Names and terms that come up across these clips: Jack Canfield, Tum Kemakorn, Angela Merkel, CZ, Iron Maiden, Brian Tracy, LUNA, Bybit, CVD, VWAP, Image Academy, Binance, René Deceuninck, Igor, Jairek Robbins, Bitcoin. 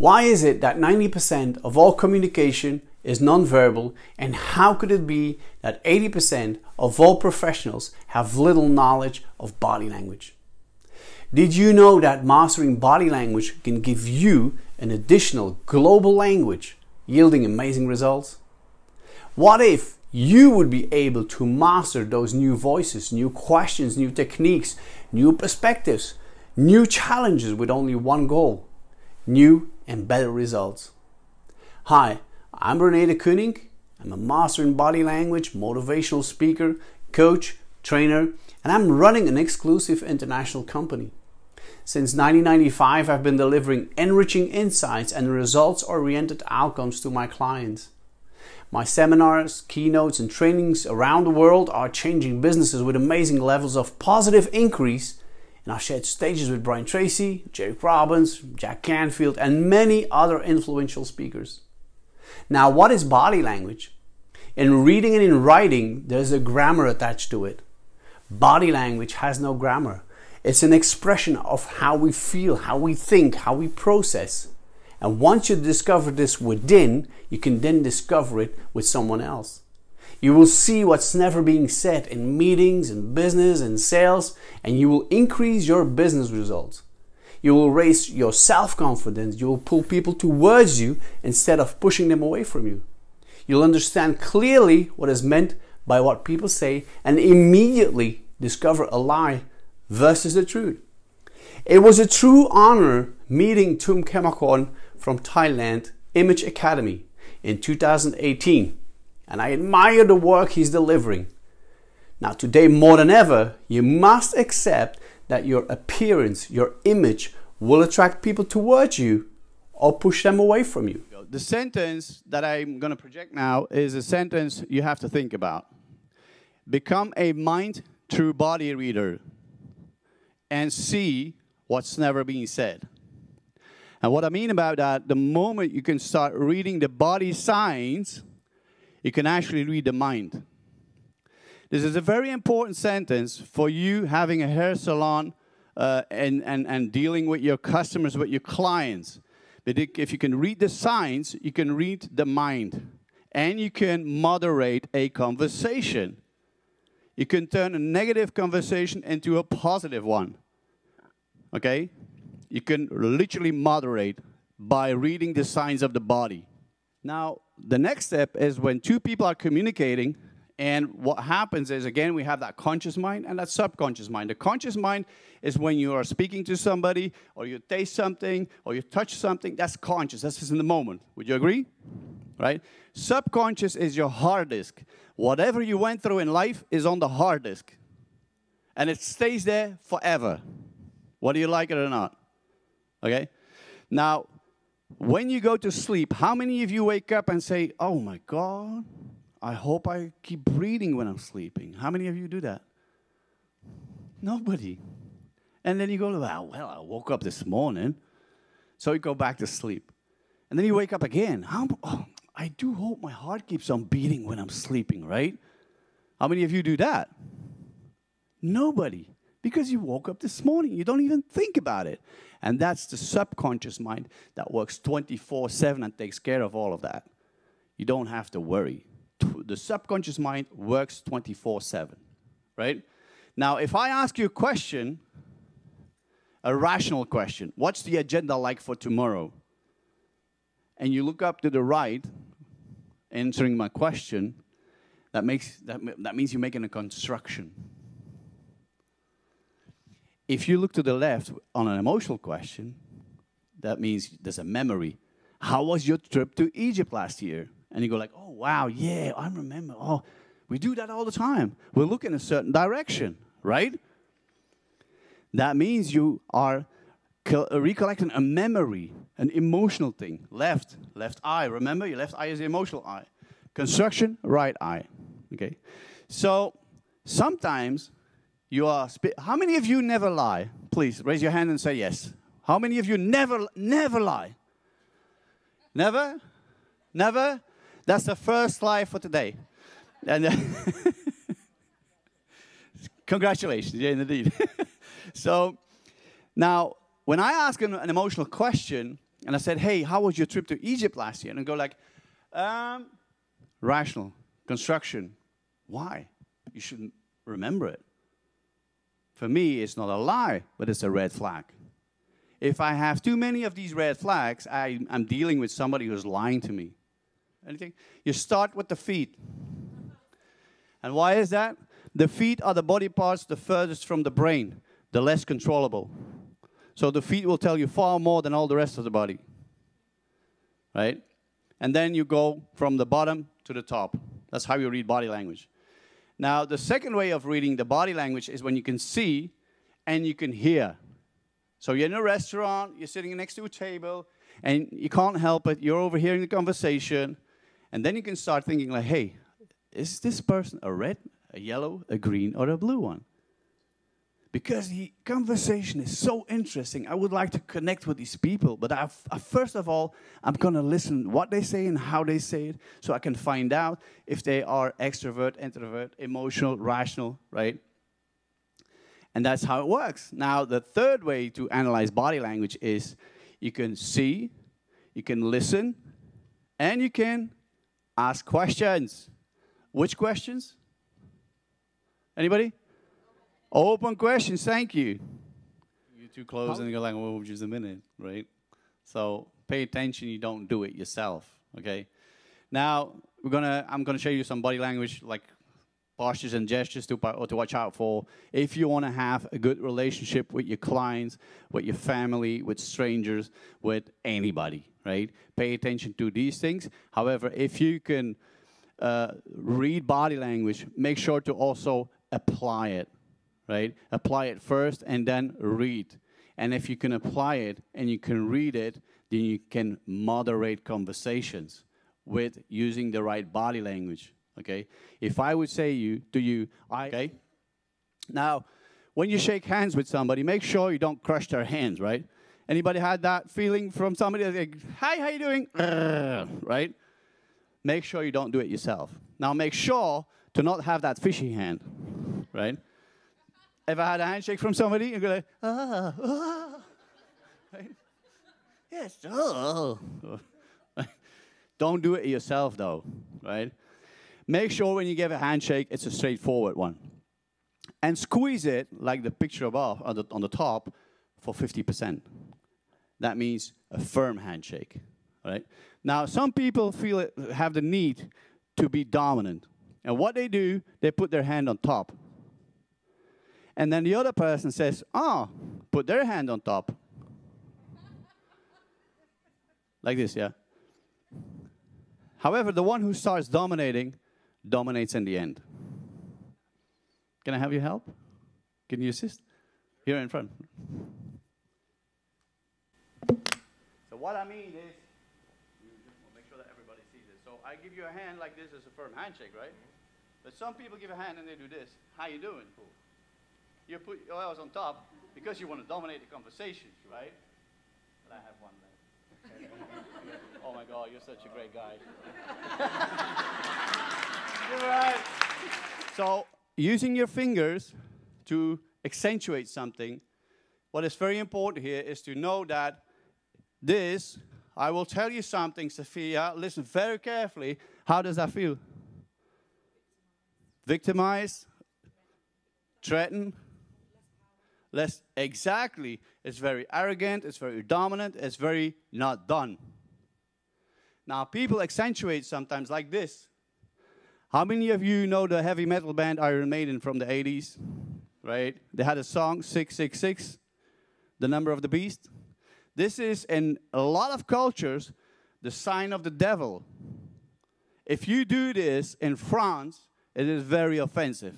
Why is it that 90% of all communication is nonverbal, and how could it be that 80% of all professionals have little knowledge of body language? Did you know that mastering body language can give you an additional global language, yielding amazing results? What if you would be able to master those new voices, new questions, new techniques, new perspectives, new challenges with only one goal? New and better results. Hi, I'm René Deceuninck. I'm a master in body language, motivational speaker, coach, trainer, and I'm running an exclusive international company. Since 1995, I've been delivering enriching insights and results-oriented outcomes to my clients. My seminars, keynotes, and trainings around the world are changing businesses with amazing levels of positive increase. And I've shared stages with Brian Tracy, Jairek Robbins, Jack Canfield, and many other influential speakers. Now, what is body language? In reading and in writing, there's a grammar attached to it. Body language has no grammar. It's an expression of how we feel, how we think, how we process. And once you discover this within, you can then discover it with someone else. You will see what's never being said in meetings, in business, in sales, and you will increase your business results. You will raise your self-confidence. You will pull people towards you instead of pushing them away from you. You'll understand clearly what is meant by what people say and immediately discover a lie versus the truth. It was a true honor meeting Tum Kemakorn from Thailand, Image Academy, in 2018. And I admire the work he's delivering. Now today more than ever, you must accept that your appearance, your image, will attract people towards you or push them away from you. The sentence that I'm going to project now is a sentence you have to think about. Become a mind through body reader and see what's never being said. And what I mean about that, the moment you can start reading the body signs, you can actually read the mind. This is a very important sentence for you having a hair salon and dealing with your customers, with your clients. But if you can read the signs, you can read the mind. And you can moderate a conversation. You can turn a negative conversation into a positive one. Okay? You can literally moderate by reading the signs of the body. Now, the next step is when two people are communicating, and what happens is, again, we have that conscious mind and that subconscious mind. The conscious mind is when you are speaking to somebody, or you taste something, or you touch something. That's conscious. That's just in the moment. Would you agree? Right? Subconscious is your hard disk. Whatever you went through in life is on the hard disk, and it stays there forever, whether you like it or not. Okay? Now, when you go to sleep, how many of you wake up and say, oh my God, I hope I keep breathing when I'm sleeping? How many of you do that? Nobody. And then you go, well, I woke up this morning. So you go back to sleep. And then you wake up again. I do hope my heart keeps on beating when I'm sleeping, right? How many of you do that? Nobody. Because you woke up this morning. You don't even think about it. And that's the subconscious mind that works 24/7 and takes care of all of that. You don't have to worry. The subconscious mind works 24/7, right? Now, if I ask you a question, a rational question, what's the agenda like for tomorrow? And you look up to the right, answering my question, that means you're making a construction. If you look to the left on an emotional question, that means there's a memory. How was your trip to Egypt last year? And you go like, oh, wow, yeah, I remember. Oh, we do that all the time. We look in a certain direction, right? That means you are recollecting a memory, an emotional thing. Left eye. Remember, your left eye is the emotional eye. Construction, right eye. Okay? So sometimes you are. How many of you never lie? Please raise your hand and say yes. How many of you never lie? Never? Never? That's the first lie for today. And congratulations, yeah, indeed. So now, when I ask an emotional question, and I said, hey, how was your trip to Egypt last year? And I go like, rational, construction. Why? You shouldn't remember it. For me, it's not a lie, but it's a red flag. If I have too many of these red flags, I'm dealing with somebody who's lying to me. Anything? You start with the feet. And why is that? The feet are the body parts the furthest from the brain, the less controllable. So the feet will tell you far more than all the rest of the body. Right? And then you go from the bottom to the top. That's how you read body language. Now, the second way of reading the body language is when you can see and you can hear. So you're in a restaurant, you're sitting next to a table, and you can't help it, you're overhearing the conversation, and then you can start thinking like, hey, is this person a red, a yellow, a green, or a blue one? Because the conversation is so interesting, I would like to connect with these people, but first of all, I'm going to listen what they say and how they say it, so I can find out if they are extrovert, introvert, emotional, rational, right? And that's how it works. Now, the third way to analyze body language is you can see, you can listen, and you can ask questions. Which questions? Anybody? Open questions, thank you. You're too close and you're like, well, just a minute, right? So pay attention, you don't do it yourself, okay? Now, I'm gonna show you some body language, like postures and gestures to watch out for if you want to have a good relationship with your clients, with your family, with strangers, with anybody, right? Pay attention to these things. However, if you can read body language, make sure to also apply it, right? Apply it first and then read. And if you can apply it and you can read it, then you can moderate conversations with using the right body language. Okay, if I would say to you, now, when you shake hands with somebody, make sure you don't crush their hands, right? Anybody had that feeling from somebody that's like, hi, how you doing? Right? Make sure you don't do it yourself. Now, make sure to not have that fishy hand, right? If I had a handshake from somebody, you go like, right? Yes, Don't do it yourself, though, right? Make sure when you give a handshake, it's a straightforward one. And squeeze it, like the picture above, on the top, for 50%. That means a firm handshake, right? Now, some people feel it, have the need to be dominant. And what they do, they put their hand on top. And then the other person says, ah, oh, put their hand on top. Like this, yeah? However, the one who starts dominating dominates in the end. Can I have your help? Can you assist? Here in front. So what I mean is, you just want to make sure that everybody sees it. So I give you a hand like this as a firm handshake, right? But some people give a hand and they do this. How you doing? You put your elbows on top because you want to dominate the conversation, right? But I have one left. Oh my God, you're such a great guy. You're right. So, using your fingers to accentuate something, what is very important here is to know that this, I will tell you something, Sophia, listen very carefully. How does that feel? Victimized? Threatened? Less, exactly. It's very arrogant, it's very dominant, it's very not done. Now, people accentuate sometimes like this. How many of you know the heavy metal band Iron Maiden from the 80s? Right? They had a song, 666, the number of the beast. This is, in a lot of cultures, the sign of the devil. If you do this in France, it is very offensive.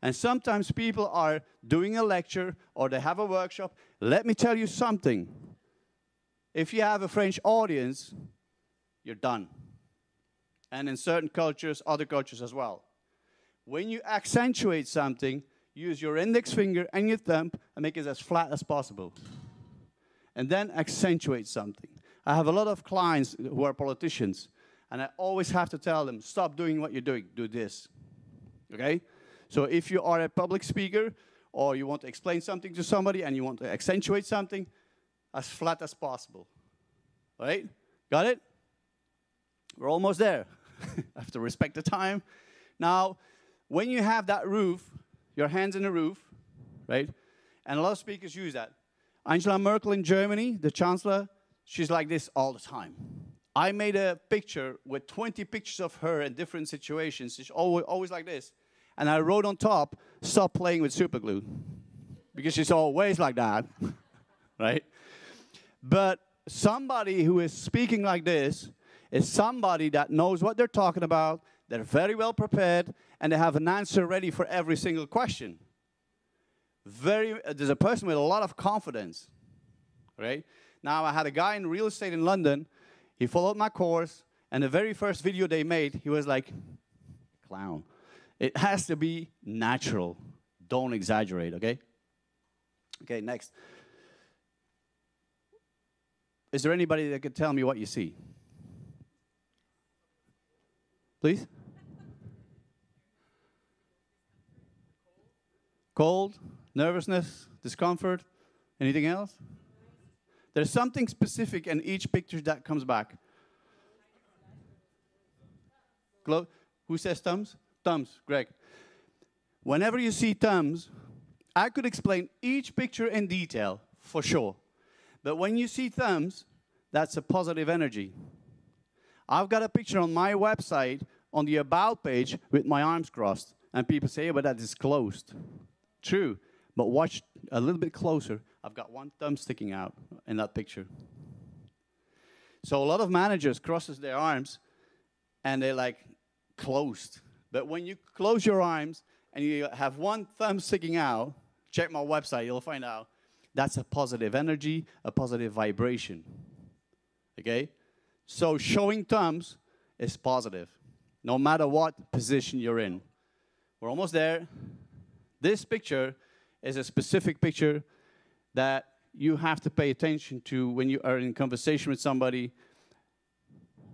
And sometimes people are doing a lecture or they have a workshop. Let me tell you something. If you have a French audience, you're done. And in certain cultures, other cultures as well. When you accentuate something, use your index finger and your thumb and make it as flat as possible. And then accentuate something. I have a lot of clients who are politicians, and I always have to tell them, stop doing what you're doing, do this. Okay? So if you are a public speaker or you want to explain something to somebody and you want to accentuate something, as flat as possible. right? Got it? We're almost there. I have to respect the time. Now, when you have that roof, your hands in the roof, right? And a lot of speakers use that. Angela Merkel in Germany, the chancellor, she's like this all the time. I made a picture with 20 pictures of her in different situations. She's always like this. And I wrote on top, stop playing with superglue. Because she's always like that, right? But somebody who is speaking like this is somebody that knows what they're talking about, they're very well prepared, and they have an answer ready for every single question. There's a person with a lot of confidence, right? Now, I had a guy in real estate in London. He followed my course, and the very first video they made, he was like, clown. It has to be natural. Don't exaggerate, okay? Okay, next. Is there anybody that could tell me what you see? Please? Cold, nervousness, discomfort, anything else? There's something specific in each picture that comes back. Who says thumbs? Thumbs, Greg. Whenever you see thumbs, I could explain each picture in detail, for sure. But when you see thumbs, that's a positive energy. I've got a picture on my website, on the About page, with my arms crossed. And people say, yeah, but that is closed. True, but watch a little bit closer. I've got one thumb sticking out in that picture. So a lot of managers crosses their arms, and they're like, closed. But when you close your arms, and you have one thumb sticking out, check my website, you'll find out. That's a positive energy, a positive vibration, okay? So showing thumbs is positive, no matter what position you're in. We're almost there. This picture is a specific picture that you have to pay attention to when you are in conversation with somebody.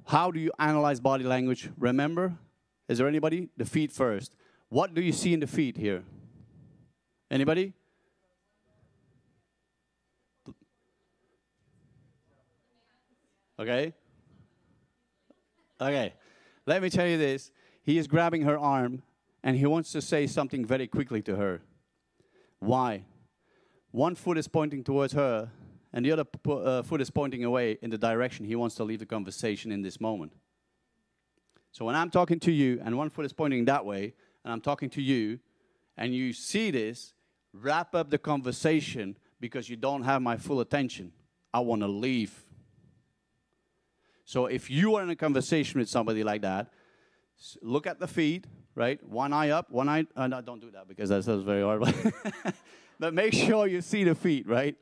How do you analyze body language? Remember, is there anybody? The feet first. What do you see in the feet here? Anybody? Okay. Okay. Let me tell you this. He is grabbing her arm, and he wants to say something very quickly to her. Why? One foot is pointing towards her, and the other foot is pointing away in the direction he wants to leave the conversation in this moment. So when I'm talking to you, and one foot is pointing that way, and I'm talking to you, and you see this, wrap up the conversation because you don't have my full attention. I want to leave. So if you are in a conversation with somebody like that, look at the feet, right? One eye up, one eye... no, don't do that because that sounds very hard. But make sure you see the feet, right?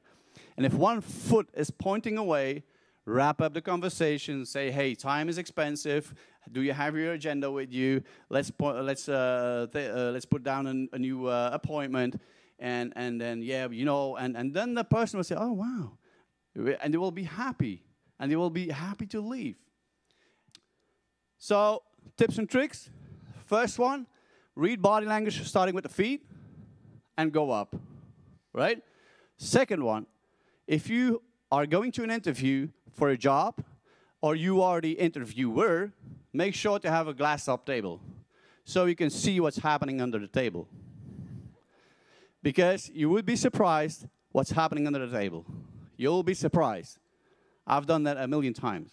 And if one foot is pointing away, wrap up the conversation, say, hey, time is expensive. Do you have your agenda with you? Let's put down a new appointment. And then, yeah, you know, and then the person will say, oh, wow. And they will be happy. And they will be happy to leave. So, tips and tricks. First one, read body language starting with the feet and go up, right? Second one, if you are going to an interview for a job, or you are the interviewer, make sure to have a glass-top table so you can see what's happening under the table. Because you would be surprised what's happening under the table. You'll be surprised. I've done that a million times.